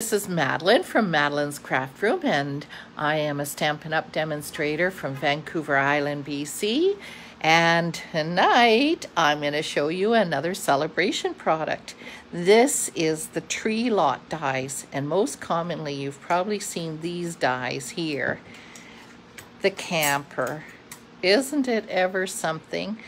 This is Madeline from Madeline's Craft Room, and I am a Stampin' Up! Demonstrator from Vancouver Island, BC. And tonight I'm going to show you another celebration product. This is the Tree Lot dies, and most commonly you've probably seen these dies here. The camper. Isn't it ever something?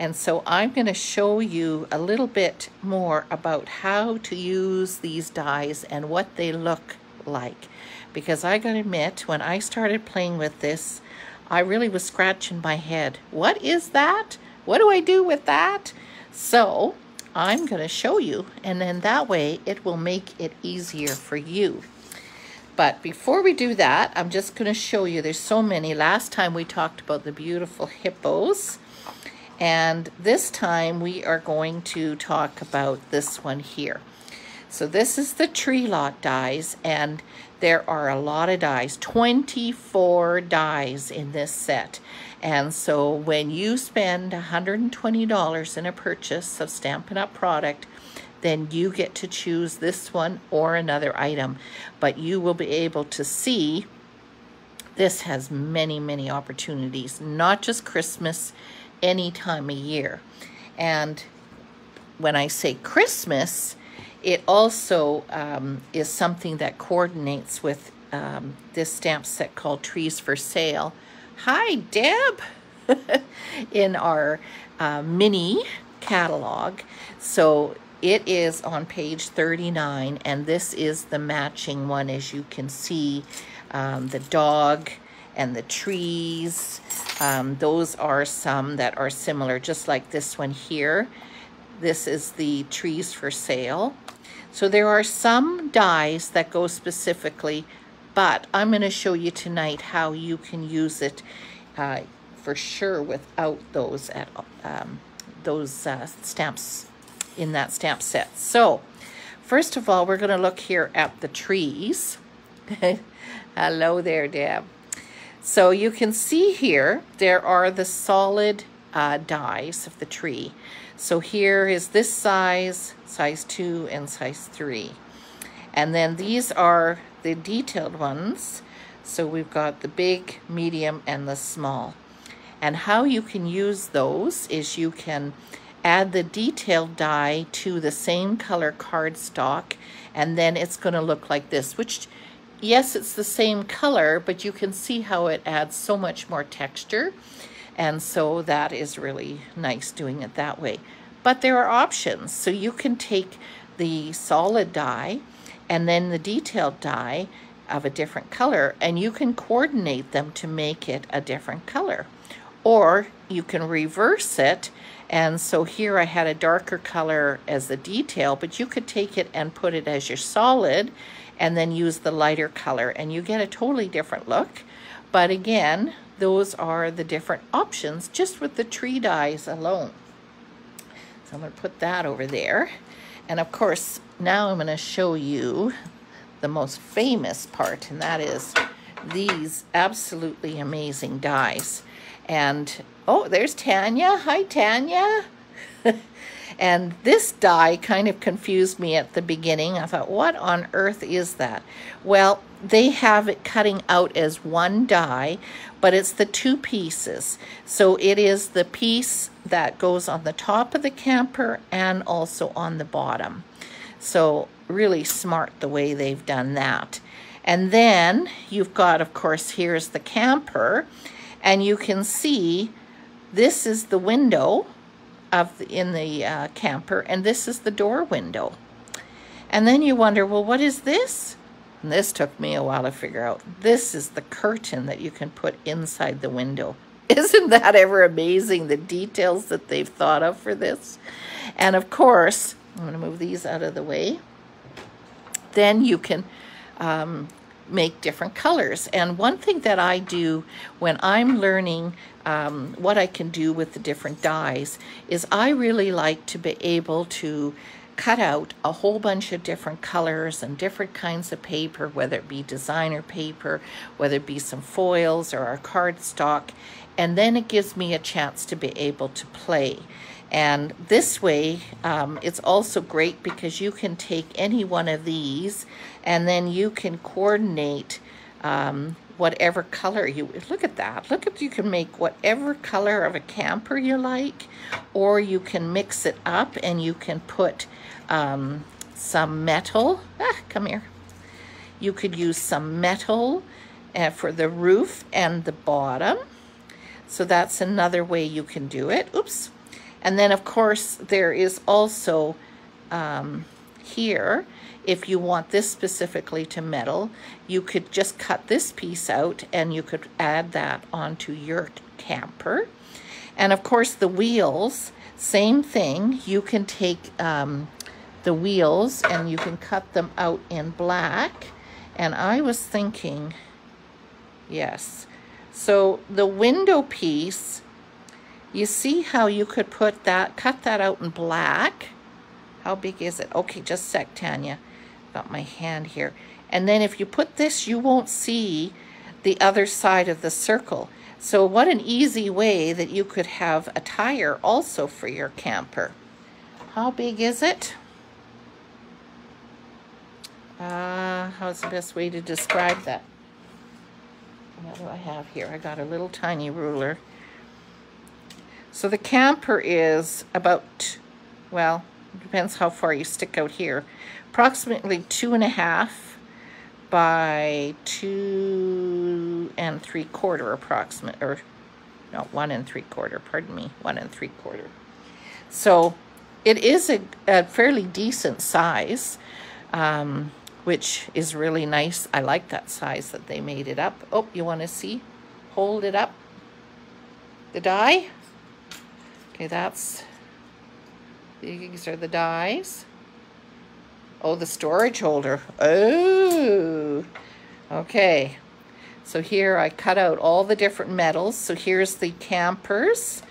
And so I'm going to show you a little bit more about how to use these dies and what they look like. Because I gotta admit, when I started playing with this, I really was scratching my head. What is that? What do I do with that? So I'm going to show you, and then that way it will make it easier for you. But before we do that, I'm just going to show you, there's so many. Last time we talked about the beautiful hippos. And this time we are going to talk about this one here. So this is the Tree Lot dies, and there are a lot of dies, 24 dies in this set. And so when you spend $120 in a purchase of Stampin' Up! Product, then you get to choose this one or another item. But you will be able to see this has many, many opportunities, not just Christmas, any time of year. And when I say Christmas, it also is something that coordinates with this stamp set called Trees for Sale. Hi, Deb! In our mini catalog. So it is on page 39, and this is the matching one, as you can see, the dog and the trees. Those are some that are similar, just like this one here. This is the Trees for Sale. So there are some dies that go specifically, but I'm going to show you tonight how you can use it for sure without those at stamps in that stamp set. So first of all, we're going to look here at the trees. Hello there, Deb. So you can see here, there are the solid dies of the tree. So here is this size, size 2, and size 3. And then these are the detailed ones. So we've got the big, medium, and the small. And how you can use those is you can add the detailed die to the same color cardstock, and then it's going to look like this, which, yes, it's the same color, but you can see how it adds so much more texture. And so that is really nice doing it that way. But there are options. So you can take the solid die and then the detailed die of a different color, and you can coordinate them to make it a different color. Or you can reverse it. And so here I had a darker color as the detail, but you could take it and put it as your solid, and then use the lighter color, and you get a totally different look. But again, those are the different options just with the tree dies alone. So I'm going to put that over there. And of course, now I'm going to show you the most famous part, and that is these absolutely amazing dies. And oh, there's Tanya. Hi, Tanya. And this die kind of confused me at the beginning. I thought, what on earth is that? Well, they have it cutting out as one die, but it's the two pieces. So it is the piece that goes on the top of the camper and also on the bottom. So really smart the way they've done that. And then you've got, of course, here's the camper. And you can see this is the window in the camper, and this is the door window. And then you wonder, well, what is this? And this took me a while to figure out. This is the curtain that you can put inside the window. Isn't that ever amazing, the details that they've thought of for this? And of course, I'm going to move these out of the way. Then you can make different colors. And one thing that I do when I'm learning what I can do with the different dies is I really like to be able to cut out a whole bunch of different colors and different kinds of paper, whether it be designer paper, whether it be some foils or our cardstock, and then it gives me a chance to be able to play. And this way, it's also great because you can take any one of these and then you can coordinate whatever color you, look at that, look at, you can make whatever color of a camper you like, or you can mix it up and you can put some metal, come here. You could use some metal for the roof and the bottom. So that's another way you can do it, oops. And then, of course, there is also here, if you want this specifically to metal, you could just cut this piece out and you could add that onto your camper. And, of course, the wheels, same thing. You can take the wheels and you can cut them out in black. And I was thinking, yes. So the window piece, you see how you could put that, cut that out in black. How big is it? Okay, just a sec, Tanya. Got my hand here. And then if you put this, you won't see the other side of the circle. So what an easy way that you could have a tire also for your camper. How big is it? How's the best way to describe that? What do I have here? I got a little tiny ruler. So the camper is about, well, depends how far you stick out here, approximately 2.5 by 2.75 approximate, or no, 1.75, pardon me, 1.75. So it is a fairly decent size, which is really nice. I like that size that they made it up. Oh, you want to see? Hold it up. The die. Okay, that's, these are the dies. Oh, the storage holder. Oh, okay. So here I cut out all the different metals. So here's the campers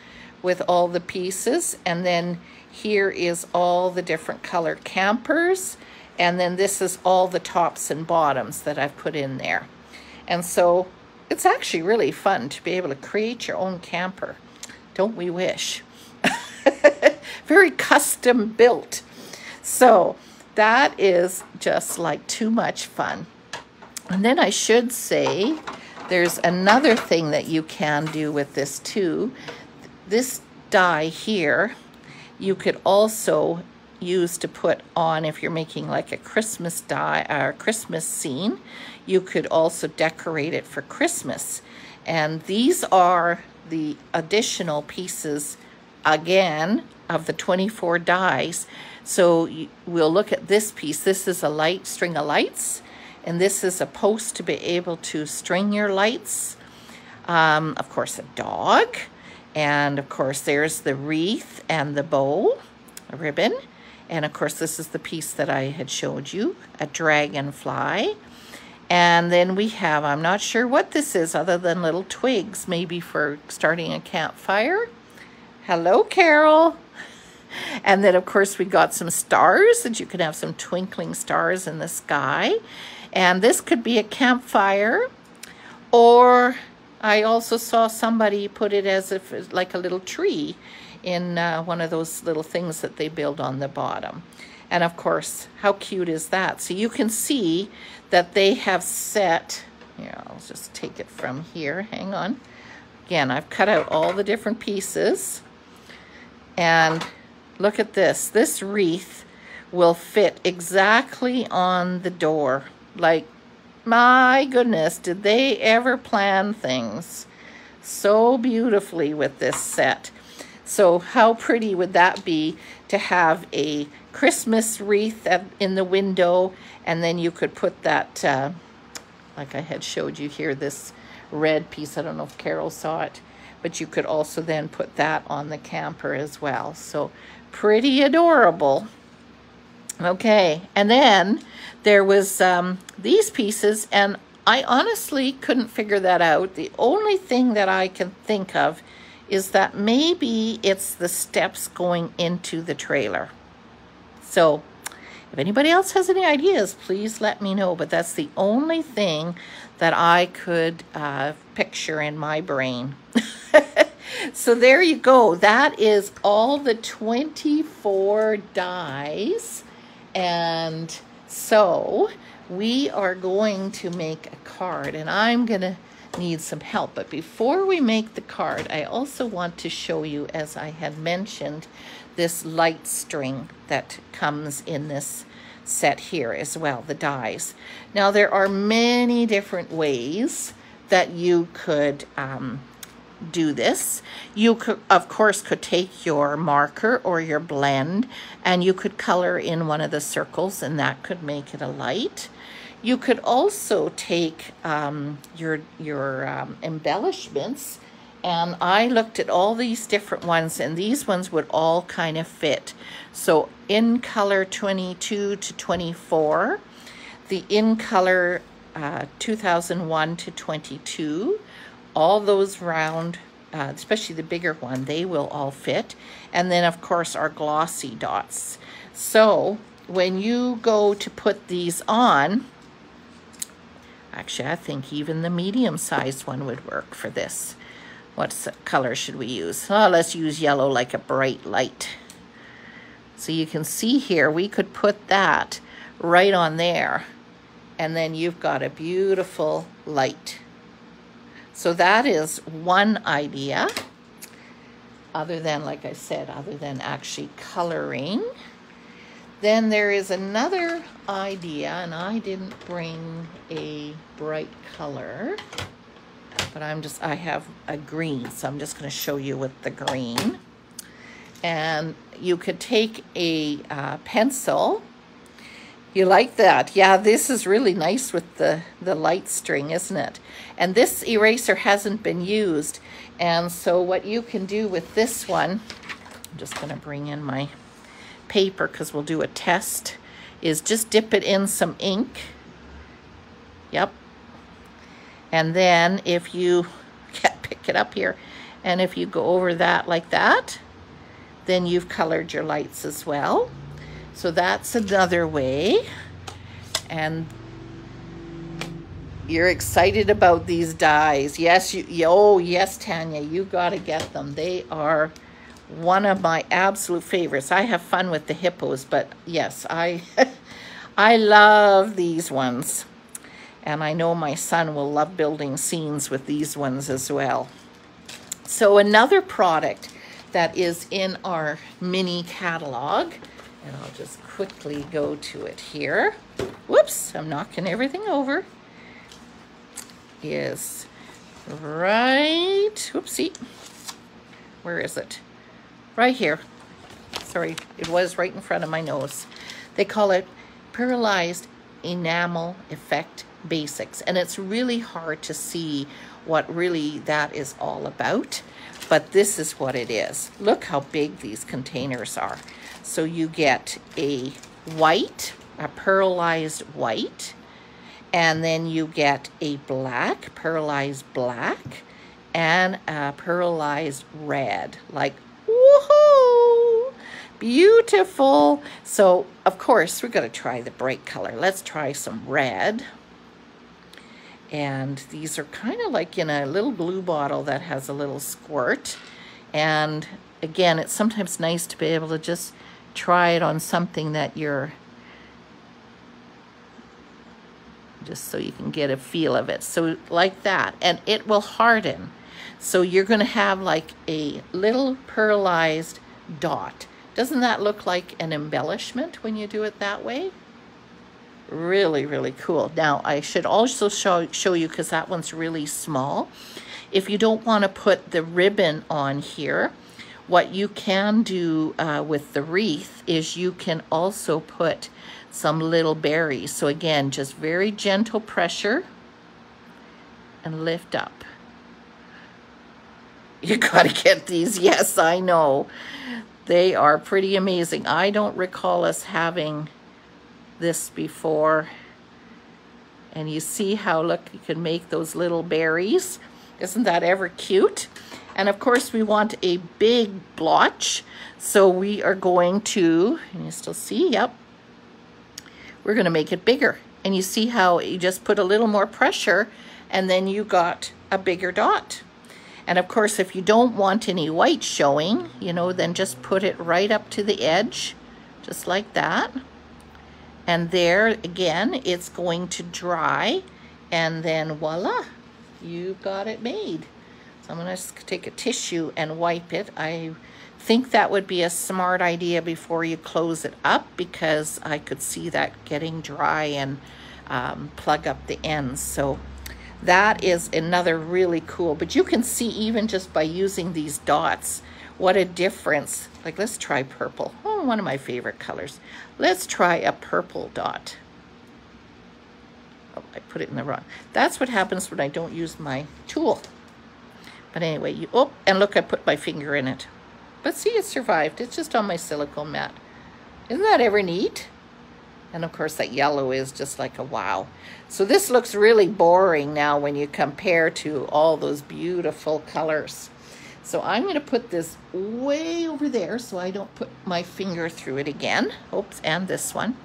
with all the pieces. And then here is all the different color campers. And then this is all the tops and bottoms that I've put in there. And so it's actually really fun to be able to create your own camper. Don't we wish? Very custom built. So that is just like too much fun. And then I should say there's another thing that you can do with this too. This die here you could also use to put on if you're making like a Christmas die or Christmas scene. You could also decorate it for Christmas. And these are the additional pieces again of the 24 dies. So we'll look at this piece. This is a light, string of lights, and this is a post to be able to string your lights. Of course, a dog, and of course there's the wreath and the bow, a ribbon, and of course this is the piece that I had showed you, a dragonfly. And then we have, I'm not sure what this is other than little twigs, maybe for starting a campfire. Hello, Carol. And then, of course, we got some stars, and you can have some twinkling stars in the sky. And this could be a campfire, or I also saw somebody put it as if it's like a little tree in one of those little things that they build on the bottom. And, of course, how cute is that? So you can see that they have set, yeah, I'll just take it from here. Hang on. Again, I've cut out all the different pieces. And look at this. This wreath will fit exactly on the door. Like, my goodness, did they ever plan things so beautifully with this set. So how pretty would that be to have a Christmas wreath in the window, and then you could put that, like I had showed you here, this red piece. I don't know if Carol saw it, but you could also then put that on the camper as well. So pretty adorable. Okay, and then there was these pieces, and I honestly couldn't figure that out. The only thing that I can think of is that maybe it's the steps going into the trailer. So if anybody else has any ideas, please let me know. But that's the only thing that I could picture in my brain. So there you go. That is all the 24 dies. And so we are going to make a card, and I'm going to need some help. But before we make the card, I also want to show you, as I had mentioned, this light string that comes in this set here as well, the dies. Now there are many different ways that you could do this. You could, of course, take your marker or your blend, and you could color in one of the circles, and that could make it a light. You could also take your embellishments, and I looked at all these different ones, and these ones would all kind of fit. So in color 22 to 24, the in color 2001 to 22, all those round, especially the bigger one, they will all fit. And then, of course, our glossy dots. So when you go to put these on, actually, I think even the medium-sized one would work for this. What color should we use? Oh, let's use yellow, like a bright light. So you can see here, we could put that right on there. And then you've got a beautiful light. So that is one idea, other than, like I said, other than actually coloring. Then there is another idea, and I didn't bring a bright color, but I have a green, so I'm just gonna show you with the green. And you could take a pencil. You like that? Yeah, this is really nice with the light string, isn't it? And this eraser hasn't been used. And so what you can do with this one, I'm just going to bring in my paper because we'll do a test, is just dip it in some ink. Yep. And then if you can't pick it up here, and if you go over that like that, then you've colored your lights as well. So that's another way, and you're excited about these dies. Yes, oh yes, Tanya, you gotta get them. They are one of my absolute favorites. I have fun with the hippos, but yes, I love these ones. And I know my son will love building scenes with these ones as well. So another product that is in our mini catalog, and I'll just quickly go to it here. Whoops, I'm knocking everything over. Is right, whoopsie. Where is it? Right here. Sorry, it was right in front of my nose. They call it pearlized enamel effect Basics. And it's really hard to see what really that is all about. But this is what it is. Look how big these containers are. So you get a white, a pearlized white, and then you get a black, pearlized black, and a pearlized red. Like, woohoo! Beautiful! So, of course, we're going to try the bright color. Let's try some red. And these are kind of like in a little blue bottle that has a little squirt. And again, it's sometimes nice to be able to just try it on something that you're, just so you can get a feel of it. So like that, and it will harden. So you're gonna have like a little pearlized dot. Doesn't that look like an embellishment when you do it that way? Really, really cool. Now I should also show you, because that one's really small. If you don't wanna put the ribbon on here, what you can do with the wreath is you can also put some little berries. So again, just very gentle pressure and lift up. You gotta get these, yes, I know. They are pretty amazing. I don't recall us having this before. And you see how, look, you can make those little berries. Isn't that ever cute? And of course we want a big blotch. So we are going to, and you still see, yep, we're gonna make it bigger. And you see how you just put a little more pressure and then you got a bigger dot. And of course, if you don't want any white showing, you know, then just put it right up to the edge, just like that. And there again, it's going to dry, and then voila, you've got it made. So I'm gonna take a tissue and wipe it. I think that would be a smart idea before you close it up, because I could see that getting dry and plug up the ends. So that is another really cool, but you can see even just by using these dots, what a difference. Like, let's try purple. Oh, one of my favorite colors. Let's try a purple dot. Oh, I put it in the wrong. That's what happens when I don't use my tool. But anyway, you, oh, and look, I put my finger in it. But see, it survived. It's just on my silicone mat. Isn't that ever neat? And of course that yellow is just like a wow. So this looks really boring now when you compare to all those beautiful colors. So I'm going to put this way over there so I don't put my finger through it again. Oops, and this one.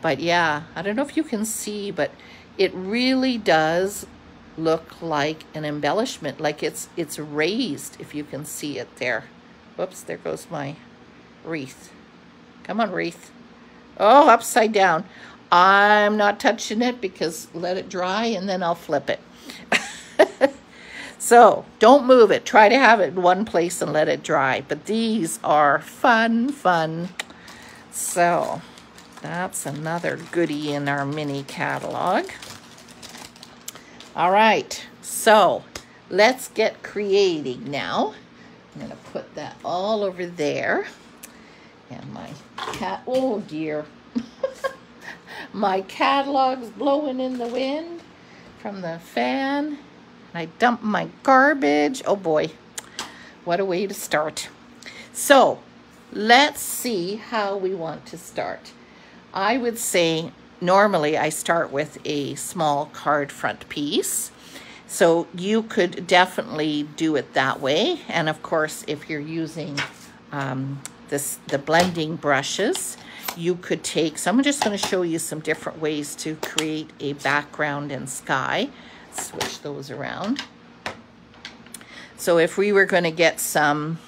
But yeah, I don't know if you can see, but it really does look like an embellishment. Like it's raised, if you can see it there. Whoops, there goes my wreath. Come on, wreath. Oh, upside down. I'm not touching it, because let it dry and then I'll flip it. So don't move it. Try to have it in one place and let it dry. But these are fun. So that's another goodie in our mini catalog. All right, so let's get creating now. I'm gonna put that all over there. And my cat, oh dear. My catalog's blowing in the wind from the fan. And I dump my garbage. Oh boy, what a way to start. So let's see how we want to start. I would say normally I start with a small card front piece. So you could definitely do it that way. And of course, if you're using the blending brushes, you could take, so I'm just going to show you some different ways to create a background and sky. Switch those around. So if we were going to get some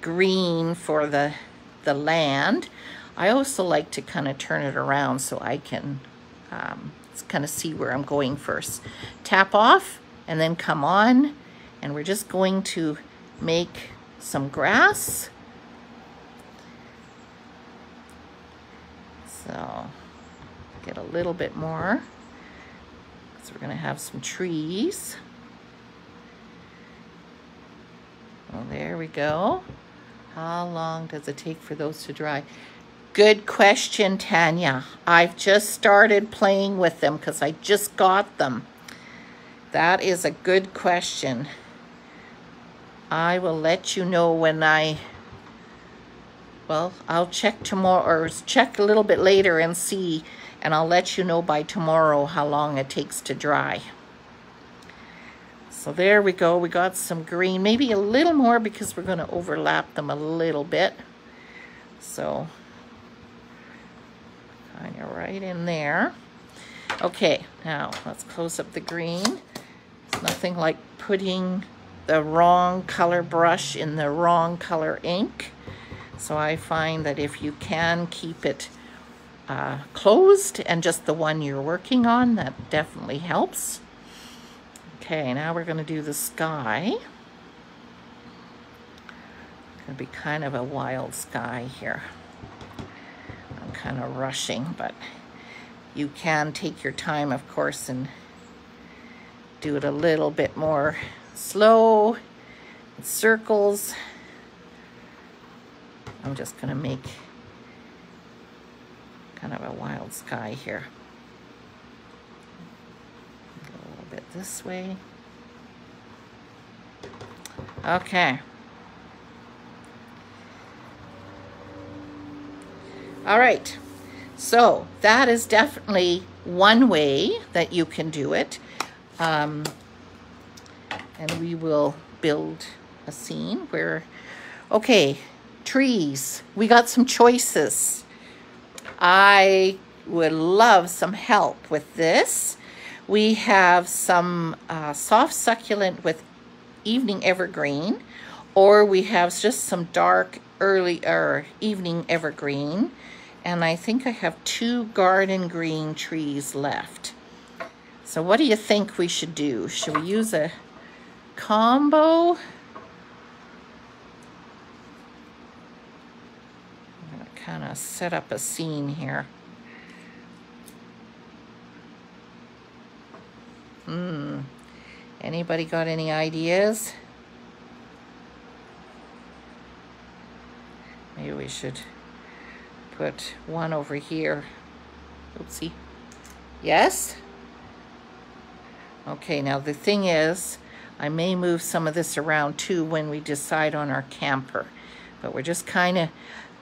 green for the land, I also like to kind of turn it around so I can kind of see where I'm going first. Tap off and then come on, and we're just going to make some grass. So get a little bit more, because we're going to have some trees. Well, there we go. How long does it take for those to dry? Good question, Tanya. I've just started playing with them because I just got them. That is a good question. I will let you know when I... Well, I'll check tomorrow, or check a little bit later and see, and I'll let you know by tomorrow how long it takes to dry. So there we go. We got some green, maybe a little more, because we're going to overlap them a little bit. So kind of right in there. Okay, now let's close up the green. It's nothing like putting the wrong color brush in the wrong color ink. So I find that if you can keep it closed and just the one you're working on, that definitely helps. Okay, now we're going to do the sky. It's going to be kind of a wild sky here. I'm kind of rushing, but you can take your time, of course, and do it a little bit more slow, in circles. I'm just going to make kind of a wild sky here. Go a little bit this way. Okay. All right. So that is definitely one way that you can do it. And we will build a scene where, okay, trees. We got some choices. I would love some help with this. We have some soft succulent with Evening Evergreen, or we have just some dark early or Evening Evergreen, and I think I have two Garden Green trees left. So what do you think we should do? Should we use a combo? I'm gonna kind of set up a scene here. Anybody got any ideas? Maybe we should put one over here. Oopsie. Yes? Okay, now the thing is, I may move some of this around too when we decide on our camper. But we're just kind of,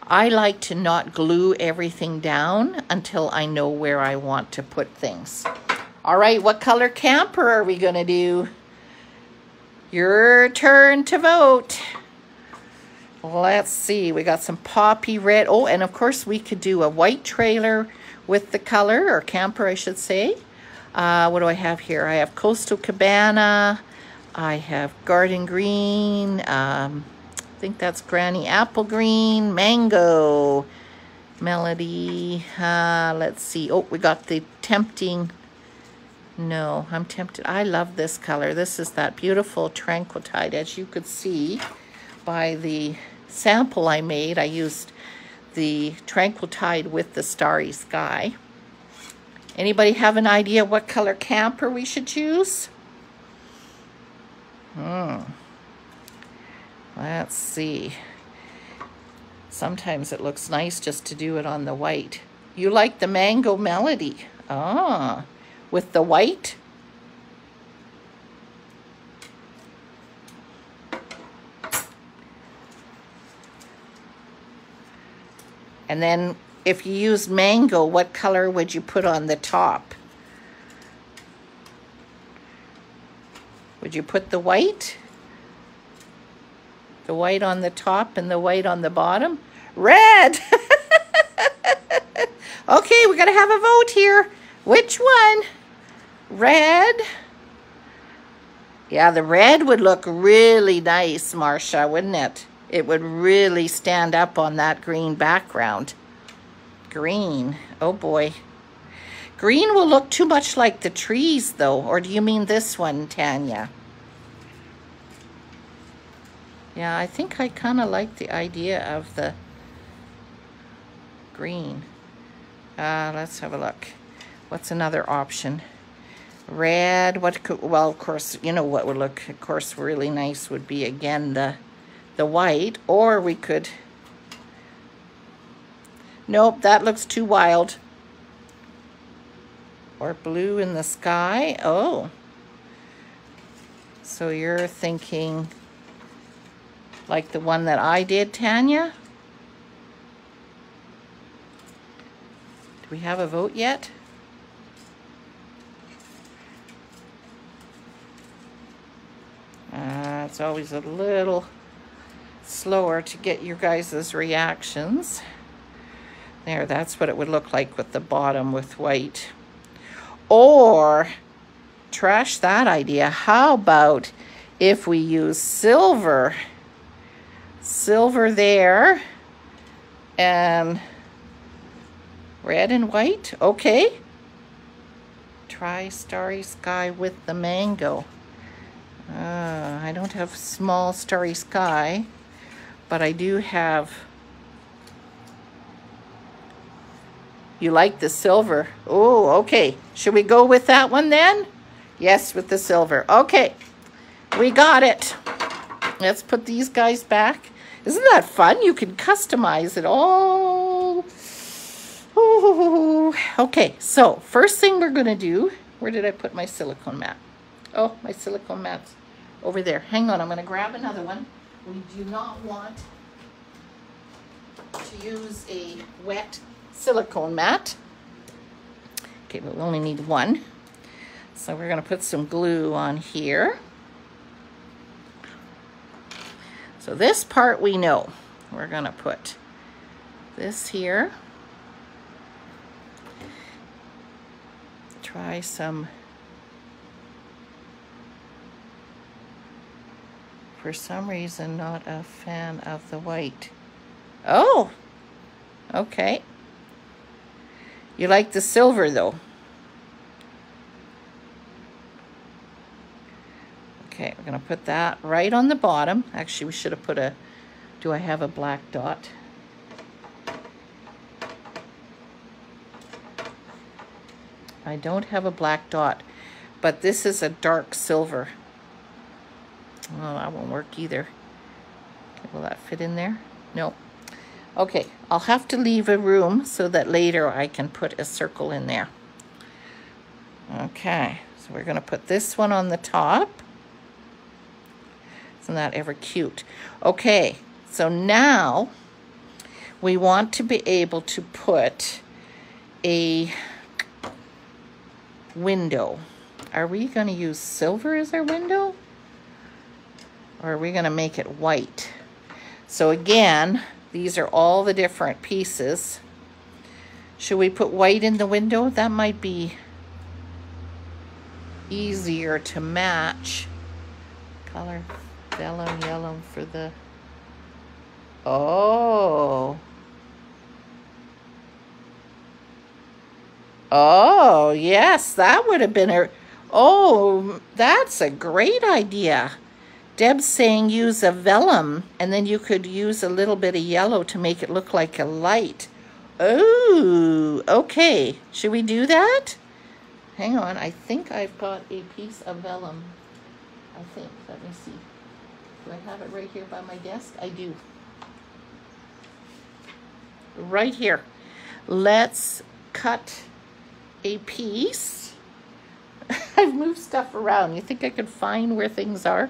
I like to not glue everything down until I know where I want to put things. All right, what color camper are we gonna do? Your turn to vote. Let's see, we got some poppy red. Oh, and of course we could do a white trailer with the color, or camper I should say. What do I have here? I have Coastal Cabana. I have Garden Green. I think that's Granny Apple Green, Mango Melody. Let's see, oh, we got the tempting. No, I'm tempted. I love this color. This is that beautiful Tranquil Tide. As you could see by the sample I made, I used the Tranquil Tide with the Starry Sky. Anybody have an idea what color camper we should choose? Let's see. Sometimes it looks nice just to do it on the white. You like the Mango Melody. Ah. With the white. And then if you use mango, what color would you put on the top? Would you put the white? The white on the top and the white on the bottom? Red! Okay, we're gonna have a vote here. Which one? Red. Yeah, the red would look really nice, Marcia, wouldn't it? It would really stand up on that green background. Green. Oh, boy. Green will look too much like the trees, though. Or do you mean this one, Tanya? Yeah, I think I kind of like the idea of the green. Let's have a look. What's another option? Red, what could, well, of course, you know what would look, of course, really nice would be, again, the white, or we could, nope, that looks too wild. Or blue in the sky, oh. So you're thinking like the one that I did, Tanya? Do we have a vote yet? It's always a little slower to get your guys' reactions. There, that's what it would look like with the bottom with white. Or, trash that idea. How about if we use silver? Silver there and red and white. Okay. Try Starry Sky with the mango. I don't have small Starry Sky, but I do have, you like the silver. Oh, okay. Should we go with that one then? Yes, with the silver. Okay, we got it. Let's put these guys back. Isn't that fun? You can customize it all. Ooh. Okay, so first thing we're going to do, where did I put my silicone mat? Oh, my silicone mat's over there. Hang on, I'm going to grab another one. We do not want to use a wet silicone mat. Okay, but we only need one. So we're going to put some glue on here. So this part we know. We're going to put this here. Try some for some reason not a fan of the white. Oh, okay. You like the silver though. Okay, we're gonna put that right on the bottom. Actually, we should have put a, do I have a black dot? I don't have a black dot, but this is a dark silver. Oh, that won't work either. Okay, will that fit in there? No. Okay, I'll have to leave a room so that later I can put a circle in there. Okay, so we're gonna put this one on the top. Isn't that ever cute? Okay, so now we want to be able to put a window. Are we going to use silver as our window? Or are we going to make it white? So again, these are all the different pieces. Should we put white in the window? That might be easier to match. Color vellum yellow for the, oh. Oh, yes, that would have been a, oh, that's a great idea. Deb's saying use a vellum, and then you could use a little bit of yellow to make it look like a light. Oh, okay. Should we do that? Hang on, I think I've got a piece of vellum. I think, let me see. Do I have it right here by my desk? I do. Right here. Let's cut a piece. I've moved stuff around. You think I could find where things are?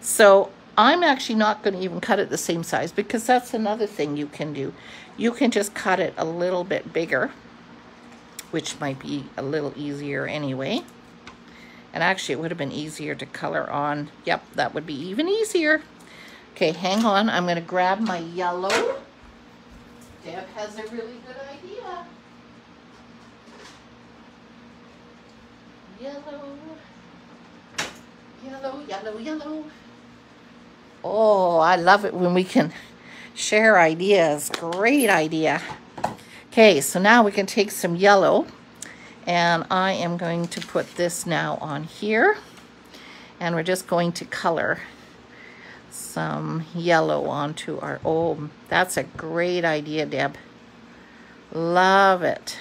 So I'm actually not going to even cut it the same size, because that's another thing you can do. You can just cut it a little bit bigger, which might be a little easier anyway. And actually it would have been easier to color on. Yep, that would be even easier. Okay, hang on. I'm going to grab my yellow. Deb has a really good idea. Yellow, yellow, yellow, yellow. Oh, I love it when we can share ideas. Great idea. Okay, so now we can take some yellow, and I am going to put this now on here, and we're just going to color some yellow onto our, oh, that's a great idea, Deb. Love it.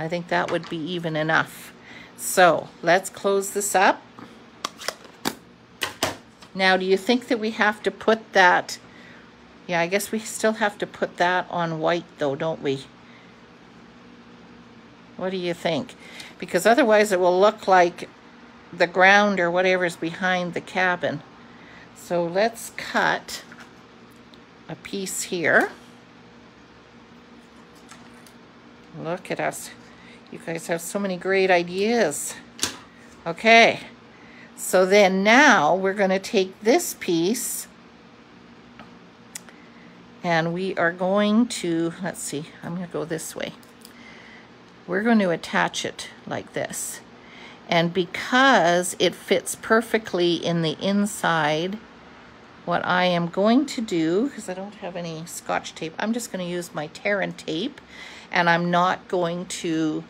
I think that would be even enough. So let's close this up. Now, do you think that we have to put that? Yeah, I guess we still have to put that on white though, don't we? What do you think? Because otherwise it will look like the ground or whatever's behind the cabin. So let's cut a piece here. Look at us. You guys have so many great ideas. Okay, so then now we're going to take this piece and we are going to, let's see, I'm going to go this way. We're going to attach it like this. And because it fits perfectly in the inside, what I am going to do, because I don't have any Scotch tape, I'm just going to use my Terran tape, and I'm not going to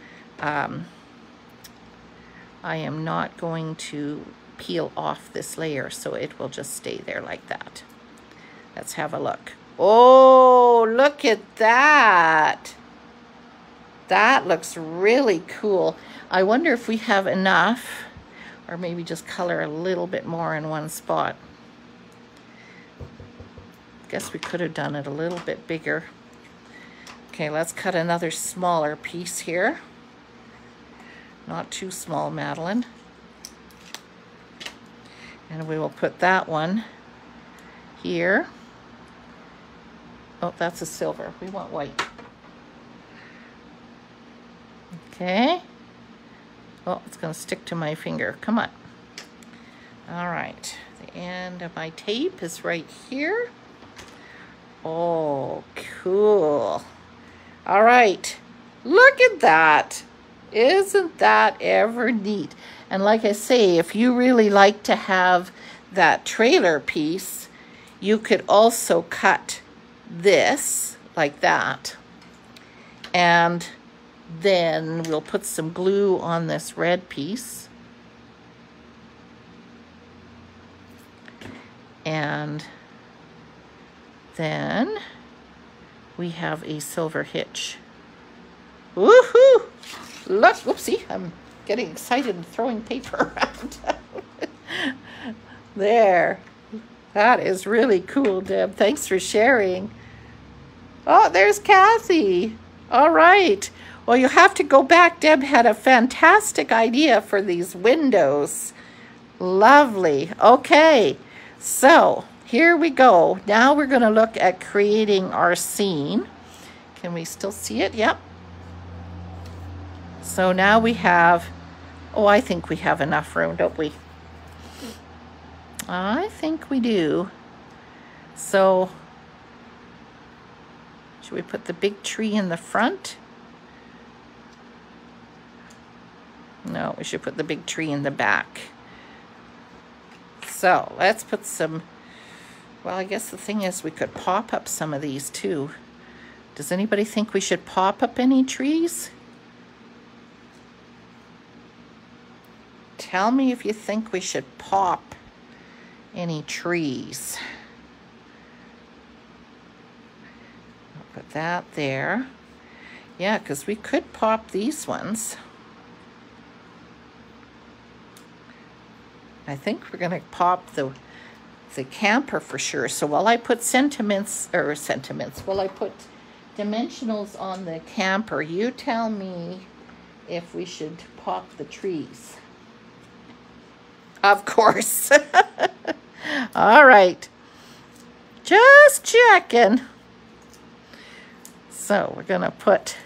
I am not going to peel off this layer, so it will just stay there like that. Let's have a look. Oh, look at that. That looks really cool. I wonder if we have enough, or maybe just color a little bit more in one spot. Guess we could have done it a little bit bigger. Okay, let's cut another smaller piece here. Not too small, Madeline. And we will put that one here. Oh, that's a silver. We want white. Okay. Oh, it's going to stick to my finger. Come on. All right. The end of my tape is right here. Oh, cool. All right, look at that. Isn't that ever neat? And like I say, if you really like to have that trailer piece, you could also cut this like that. And then we'll put some glue on this red piece. And then we have a silver hitch. Woohoo! Look, whoopsie, I'm getting excited and throwing paper around. There. That is really cool, Deb. Thanks for sharing. Oh, there's Kathy. All right. Well, you have to go back. Deb had a fantastic idea for these windows. Lovely. Okay. So here we go. Now we're going to look at creating our scene. Can we still see it? Yep. So now we have, oh, I think we have enough room, don't we? I think we do. So should we put the big tree in the front? No, we should put the big tree in the back. So let's put some, well, I guess the thing is we could pop up some of these too. Does anybody think we should pop up any trees? Tell me if you think we should pop any trees. I'll put that there. Yeah, because we could pop these ones. I think we're going to pop the camper for sure. So while I put while I put dimensionals on the camper, you tell me if we should pop the trees. Of course. All right. Just checking. So we're going to put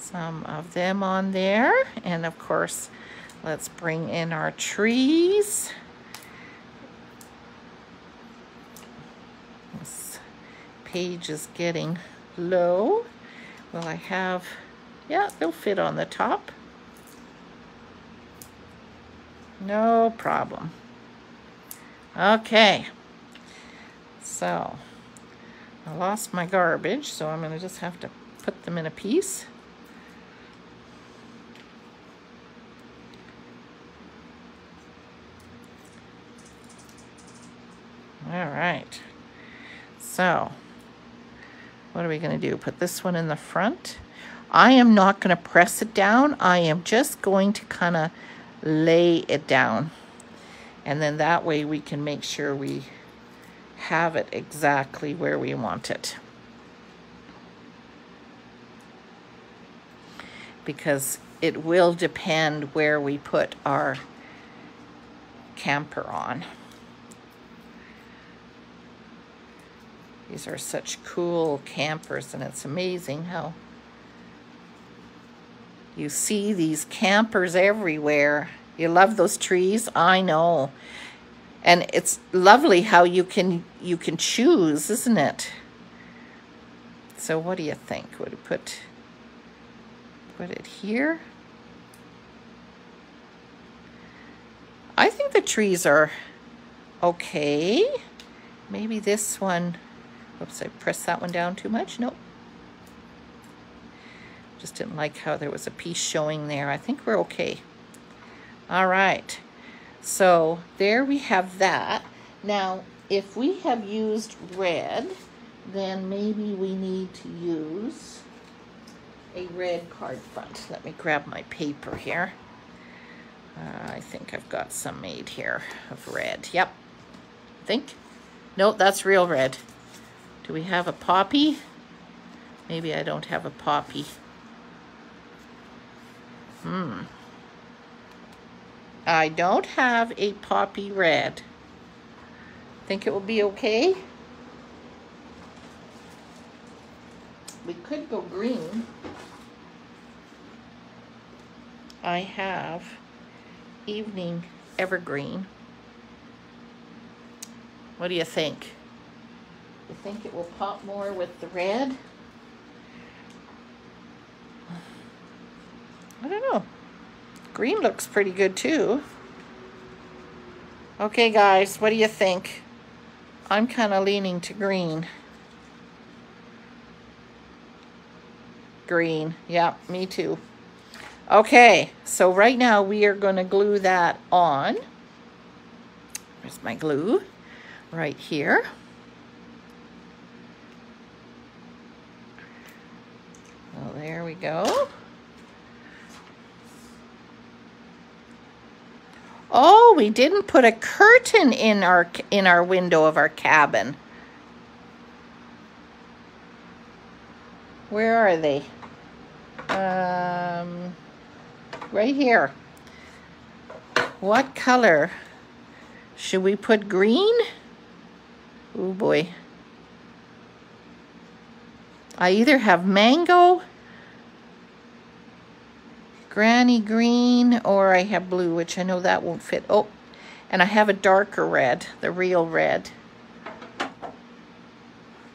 some of them on there. And of course, let's bring in our trees. This page is getting low. Will I have, yeah, they'll fit on the top. No problem. Okay. So, I lost my garbage, so I'm going to just have to put them in a piece. All right. So, what are we going to do? Put this one in the front. I am not going to press it down. I am just going to kind of lay it down, and then that way we can make sure we have it exactly where we want it, because it will depend where we put our camper on. These are such cool campers, and it's amazing how you see these campers everywhere. You love those trees, I know. And it's lovely how you can choose, isn't it? So what do you think? Would it put it here? I think the trees are okay. Maybe this one, oops, I pressed that one down too much. Nope. Just didn't like how there was a piece showing there. I think we're okay. All right. So there we have that. Now, if we have used red, then maybe we need to use a red card front. Let me grab my paper here. I think I've got some made here of red. Yep. I think. Nope, that's real red. Do we have a poppy? Maybe I don't have a poppy. I don't have a poppy red. Think it will be okay? We could go green. I have Evening Evergreen. What do you think? You think it will pop more with the red? I don't know. Green looks pretty good too. Okay guys, what do you think? I'm kind of leaning to green. Green, yeah, me too. Okay, so right now we are going to glue that on. There's my glue right here. Oh, there we go. Oh, we didn't put a curtain in our window of our cabin. Where are they? Right here. What color? Should we put green? Oh boy. I either have mango, granny green, or I have blue, which I know that won't fit. Oh, and I have a darker red, the real red.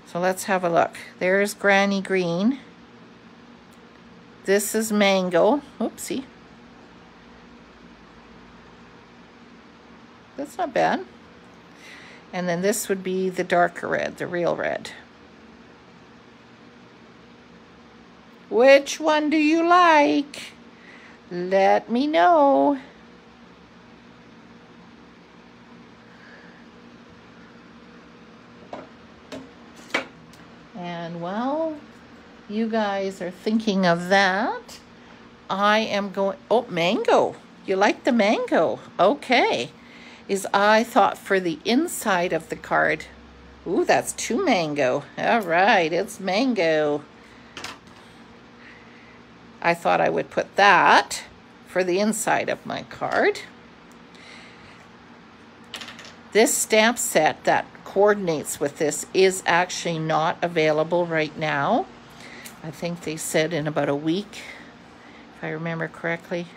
So let's have a look. There's granny green. This is mango. Oopsie. That's not bad. And then this would be the darker red, the real red. Which one do you like? Let me know. And while you guys are thinking of that, I am going, oh, mango. You like the mango. Okay. I thought for the inside of the card. Ooh, that's two mango. All right, it's mango. I thought I would put that for the inside of my card. This stamp set that coordinates with this is actually not available right now. I think they said in about a week, if I remember correctly.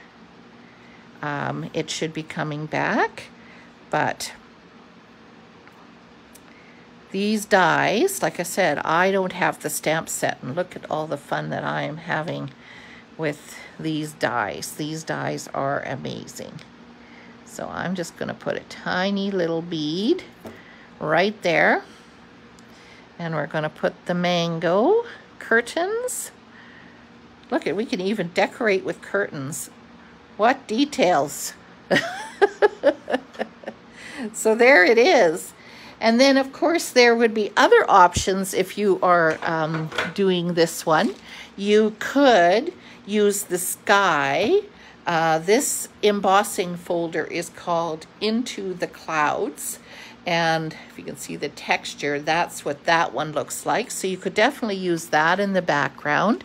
It should be coming back, but these dies, like I said, I don't have the stamp set, and look at all the fun that I am having with these dies. These dies are amazing. So I'm just going to put a tiny little bead right there, and we're going to put the mango curtains. Look at, we can even decorate with curtains. What details. So there it is. And then of course there would be other options if you are doing this one. You could use the sky. This embossing folder is called Into the Clouds. And if you can see the texture, that's what that one looks like. So you could definitely use that in the background.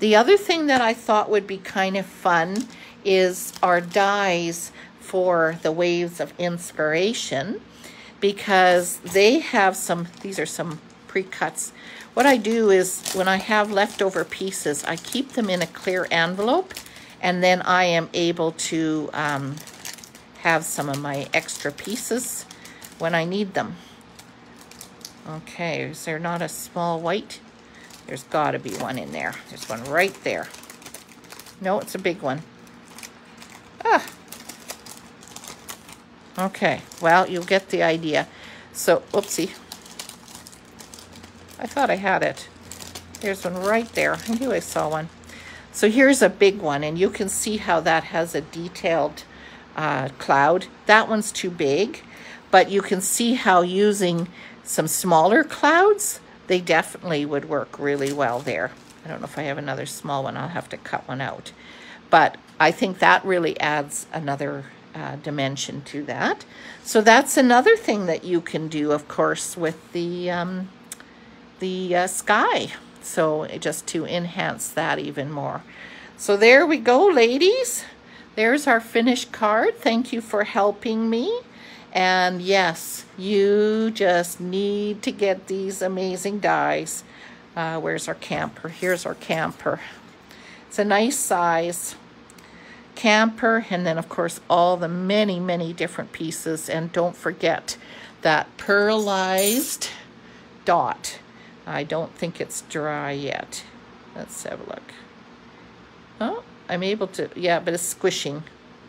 The other thing that I thought would be kind of fun is our dies for the Waves of Inspiration, because they have some, these are some pre-cuts. What I do is when I have leftover pieces, I keep them in a clear envelope, and then I am able to have some of my extra pieces when I need them. Okay, is there not a small white? There's gotta be one in there. There's one right there. No, it's a big one. Ah. Okay, well, you'll get the idea. So, oopsie. I thought I had it. There's one right there. I knew I saw one. So here's a big one, and you can see how that has a detailed cloud. That one's too big, but you can see how using some smaller clouds, they definitely would work really well there. I don't know if I have another small one. I'll have to cut one out. But I think that really adds another dimension to that. So that's another thing that you can do, of course, with the sky. So just to enhance that even more. So there we go, ladies. There's our finished card. Thank you for helping me. And yes, you just need to get these amazing dies. Where's our camper? Here's our camper. It's a nice size camper, and then of course all the many different pieces, and don't forget that pearlized dot. I don't think it's dry yet. Let's have a look. Oh, I'm able to, yeah, but it's squishing,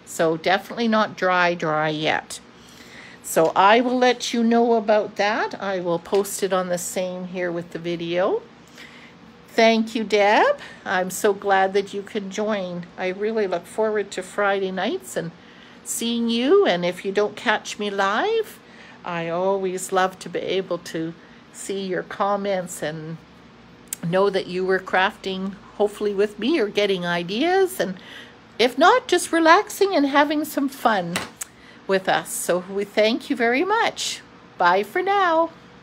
so definitely not dry yet. So I will let you know about that. I will post it on the same here with the video. Thank you, Deb. I'm so glad that you could join. I really look forward to Friday nights and seeing you. And if you don't catch me live, I always love to be able to see your comments and know that you were crafting, hopefully with me, or getting ideas. And if not, just relaxing and having some fun with us. So we thank you very much. Bye for now.